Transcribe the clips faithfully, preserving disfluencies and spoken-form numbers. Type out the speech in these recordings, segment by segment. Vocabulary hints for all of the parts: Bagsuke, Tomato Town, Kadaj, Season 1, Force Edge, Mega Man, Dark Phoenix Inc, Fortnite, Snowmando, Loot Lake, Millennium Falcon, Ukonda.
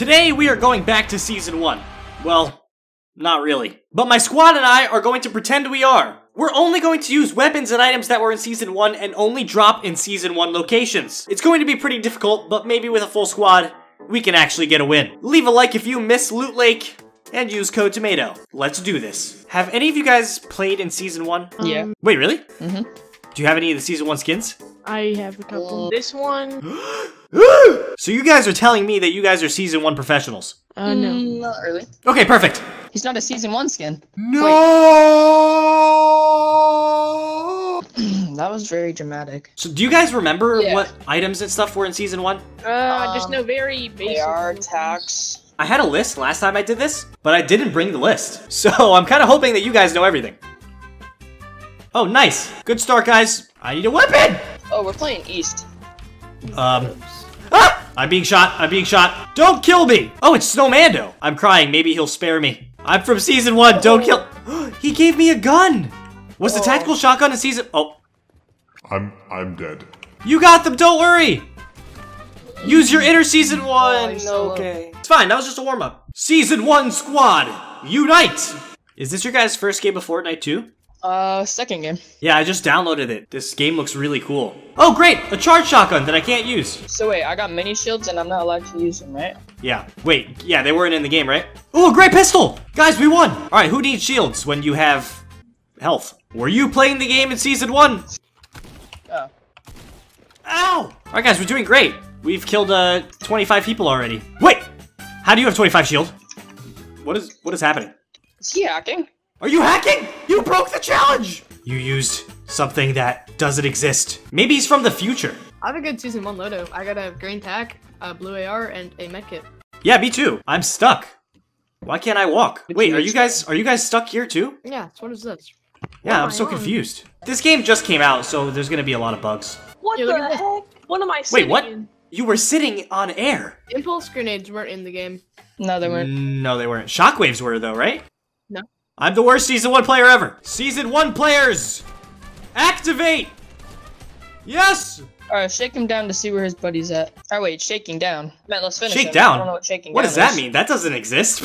Today we are going back to Season one. Well, not really. But my squad and I are going to pretend we are. We're only going to use weapons and items that were in Season one and only drop in Season one locations. It's going to be pretty difficult, but maybe with a full squad, we can actually get a win. Leave a like if you miss Loot Lake, and use code TOMATO. Let's do this. Have any of you guys played in Season one? Yeah. Um, Wait, really? Mm-hmm. Do you have any of the Season one skins? I have a couple. Uh, this one. So you guys are telling me that you guys are Season one professionals? Uh, no. Mm, not really. Okay, perfect. He's not a Season one skin. No! That was very dramatic. So do you guys remember yeah. what items and stuff were in Season one? Uh, um, just no very basic. A R, tax. I had a list last time I did this, but I didn't bring the list. So I'm kind of hoping that you guys know everything. Oh, nice. Good start, guys. I need a weapon. Oh, we're playing East. Um. Ah! I'm being shot. I'm being shot. Don't kill me. Oh, it's Snowmando. I'm crying. Maybe he'll spare me. I'm from Season one. Don't kill. He gave me a gun. Was the tactical shotgun in Season? Oh. I'm I'm dead. You got them. Don't worry. Use your inner Season one. Oh, okay. It's fine. That was just a warm up. Season one squad, unite. Is this your guys' first game of Fortnite too? Uh, second game. Yeah, I just downloaded it. This game looks really cool. Oh, great! A charge shotgun that I can't use. So wait, I got mini shields and I'm not allowed to use them, right? Yeah. Wait, yeah, they weren't in the game, right? Oh, great pistol! Guys, we won! Alright, who needs shields when you have health? Were you playing the game in Season one? Oh. Ow! Alright guys, we're doing great. We've killed, uh, twenty-five people already. Wait! How do you have twenty-five shield? What is- what is happening? Is he hacking? Are you hacking? You broke the challenge! You used something that doesn't exist. Maybe he's from the future. I have a good Season one loadout. I got a green tac, a blue A R, and a medkit. Yeah, me too. I'm stuck. Why can't I walk? Wait, are you guys are you guys stuck here too? Yeah, that's what it says. Yeah, I'm so confused. This game just came out, so there's gonna be a lot of bugs. What the heck? What am I sitting in? Wait, what? You were sitting on air. Impulse grenades weren't in the game. No, they weren't. No, they weren't. Shockwaves were though, right? No. I'm the worst Season one player ever. Season one players, activate! Yes! Alright, shake him down to see where his buddy's at. Oh wait, shaking down. Man, let's finish Shake him. down? I don't know what shaking what down What does that is. mean? That doesn't exist.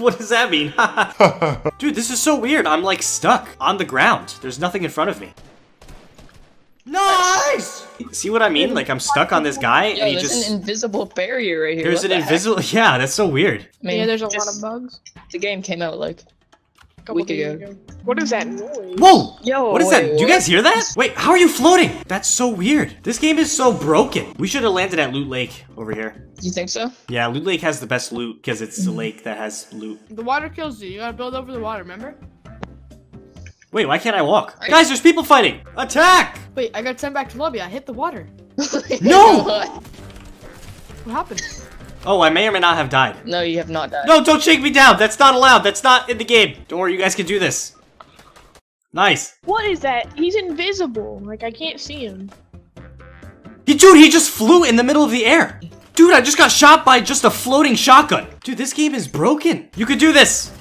What does that mean? Dude, this is so weird. I'm like stuck on the ground. There's nothing in front of me. Nice! See what I mean? Like I'm stuck on this guy Yo, and he there's just- there's an invisible barrier right here. There's what an the invisible- heck? Yeah, that's so weird. I mean, yeah, there's a lot of bugs. The game came out like- A week ago. What is that noise? Whoa! Yo, what is wait, that? What? Do you guys hear that? Wait, how are you floating? That's so weird. This game is so broken. We should have landed at Loot Lake over here. You think so? Yeah, Loot Lake has the best loot because it's a lake that has loot. The water kills you. You gotta build over the water, remember? Wait, why can't I walk? I... Guys, there's people fighting! Attack! Wait, I got sent back to lobby. I hit the water. No! What happened? Oh, I may or may not have died. No, you have not died. No, don't shake me down. That's not allowed. That's not in the game. Don't worry, you guys can do this. Nice. What is that? He's invisible. Like, I can't see him. He, dude, he just flew in the middle of the air. Dude, I just got shot by just a floating shotgun. Dude, this game is broken. You could do this.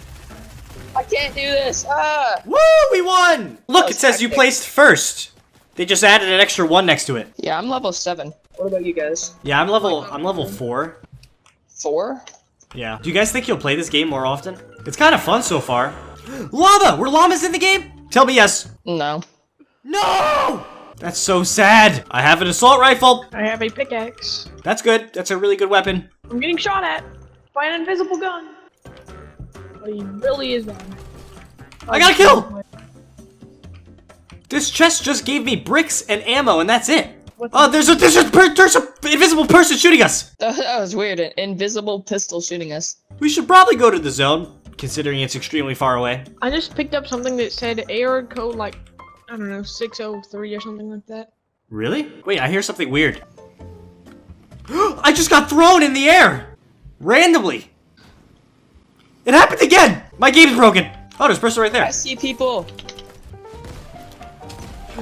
I can't do this. Ah. Woo, we won. Look, it says you placed first. They just added an extra one next to it. Yeah, I'm level seven. What about you guys? Yeah, I'm level, I'm level four. Four? Yeah. Do you guys think you'll play this game more often? It's kind of fun so far. Lava! Were llamas in the game? Tell me yes. No. No! That's so sad. I have an assault rifle. I have a pickaxe. That's good. That's a really good weapon. I'm getting shot at by an invisible gun. But he really is bad. I got a kill! This chest just gave me bricks and ammo and that's it. What's oh, there's a, there's a there's a invisible person shooting us. That, that was weird. An invisible pistol shooting us. We should probably go to the zone, considering it's extremely far away. I just picked up something that said error code like, I don't know, six oh three or something like that. Really? Wait, I hear something weird. I just got thrown in the air, randomly. It happened again. My game's broken. Oh, there's a person right there. I see people.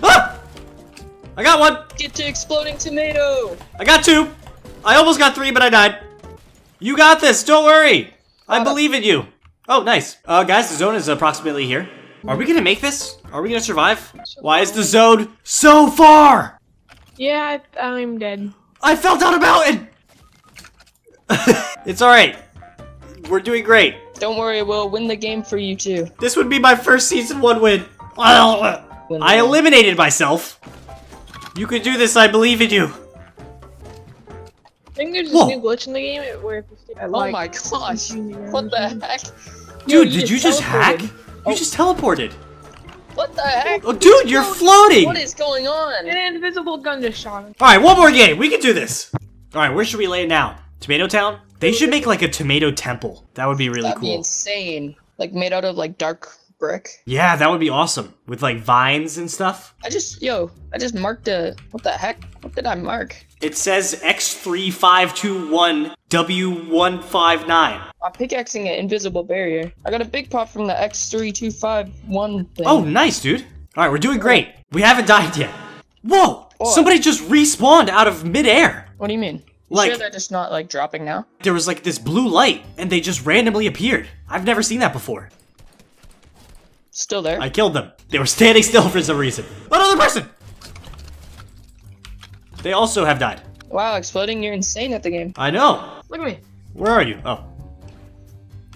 Ah! I got one! Get to exploding tomato! I got two! I almost got three, but I died. You got this, don't worry! I uh, believe in you! Oh, nice. Uh, guys, the zone is approximately here. Are we gonna make this? Are we gonna survive? Why is the zone so far? Yeah, I'm dead. I fell down a mountain! It's alright. We're doing great. Don't worry, we'll win the game for you too. This would be my first season one win. I eliminated myself. You could do this, I believe in you. I think there's Whoa. a new glitch in the game where if you stay oh like, my gosh, what the heck? Dude, dude you did you just, just hack? Oh. You just teleported. What the heck? Oh, dude, you're floating! What is going on? An invisible gun just shot him. Alright, one more game. We can do this. Alright, where should we lay it now? Tomato Town? They should make like a tomato temple. That would be really That'd cool. That'd be insane. Like made out of like dark brick. Yeah, that would be awesome. With like vines and stuff. I just, yo, I just marked a, what the heck? What did I mark? It says X three five two one W one five nine. I'm pickaxing an invisible barrier. I got a big pop from the X three two five one thing. Oh, nice, dude. All right, we're doing great. We haven't died yet. Whoa, oh. Somebody just respawned out of midair. What do you mean? Like, sure they're just not like dropping now? There was like this blue light and they just randomly appeared. I've never seen that before. Still there. I killed them. They were standing still for some reason. Another person! They also have died. Wow, exploding, you're insane at the game. I know. Look at me. Where are you? Oh.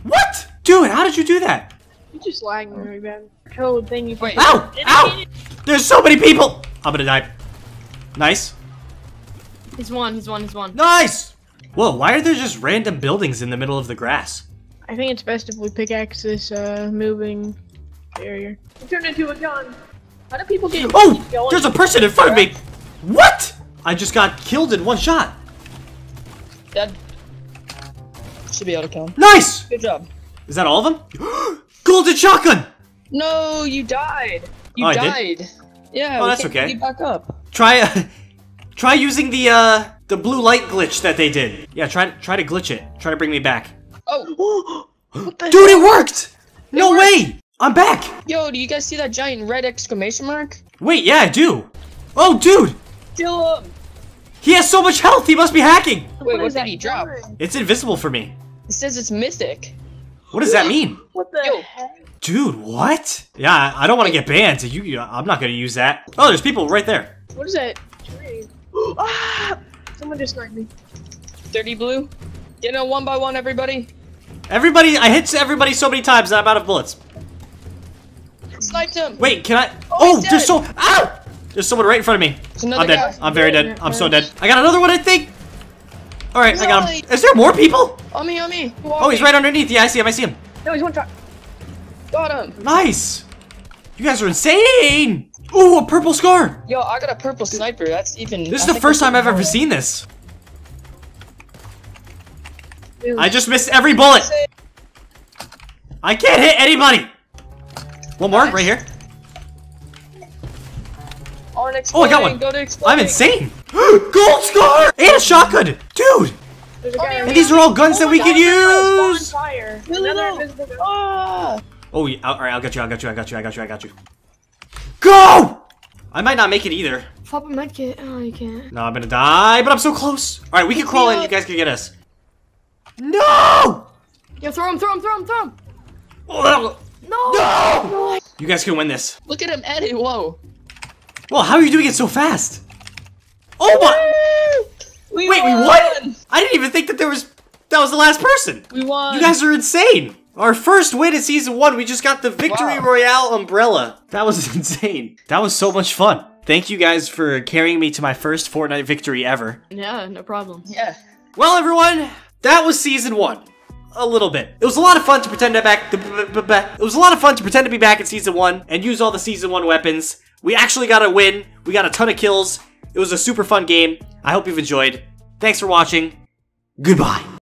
What? Dude, how did you do that? You're just lagging really bad. Code thing you- Wait. Ow! Ow! There's so many people! I'm gonna die. Nice. He's one, he's one, he's one. Nice! Whoa, why are there just random buildings in the middle of the grass? I think it's best if we pickaxe this, uh, moving... barrier. It turned into a gun. How do people get- Oh! Going? There's a person in front of me! What?! I just got killed in one shot! Dead. Should be able to kill him. Nice! Good job. Is that all of them? Golden shotgun! No, you died! You oh, died! I did? Yeah, oh, we that's can't okay. get back up. Try, uh, try using the, uh, the blue light glitch that they did. Yeah, try, try to glitch it. Try to bring me back. Oh! What the Dude, heck? It worked! It no worked. way! I'm back! Yo, do you guys see that giant red exclamation mark? Wait, yeah, I do! Oh, dude! Kill him! He has so much health, he must be hacking! Wait, what, what did he drop? It's invisible for me. It says it's mythic. What does that mean? What the Yo. heck? Dude, what? Yeah, I don't want to get banned, so you, you, I'm not gonna use that. Oh, there's people right there. What is that tree? Ah! Someone just sniped me. Dirty blue. Get in a one by one, everybody. Everybody, I hit everybody so many times that I'm out of bullets. Sniped him. Wait, can I? Oh, oh there's so. Ow! There's someone right in front of me. I'm dead. Guy. I'm very yeah, dead. I'm so dead. I got another one, I think. All right, no, I got him. Is there more people? On me, on me. Oh, he's right underneath. Yeah, I see him. I see him. No, he's one shot. Got him. Nice. You guys are insane. Ooh, a purple scar. Yo, I got a purple sniper. That's even. This is I the first time I've ever seen this. Dude. I just missed every bullet. I can't hit anybody. One more, nice. right here. Oh, oh, I got one. Go to I'm insane. Gold scar and a shotgun, dude. A oh, and these are all guns oh that we God, can use. Fire. Really oh. oh, yeah. All right, I got you. I got you. I got you. I got you. I got you. Go! I might not make it either. Pop a med kit. Oh, you can't. No, I'm gonna die, but I'm so close. All right, we can Let's crawl in. Up. You guys can get us. No! Yo, throw him! Throw him! Throw him! Throw him! Oh, that No! No! no! You guys can win this. Look at him edit, whoa. Well, how are you doing it so fast? Oh my! We Wait, won! we won? I didn't even think that there was- that was the last person. We won. You guys are insane. Our first win in season one, we just got the Victory wow. Royale umbrella. That was insane. That was so much fun. Thank you guys for carrying me to my first Fortnite victory ever. Yeah, no problem. Yeah. Well, everyone, that was season one. A little bit. It was a lot of fun to pretend to back. It was a lot of fun to pretend to be back in season one and use all the season one weapons. We actually got a win. We got a ton of kills. It was a super fun game. I hope you've enjoyed. Thanks for watching. Goodbye.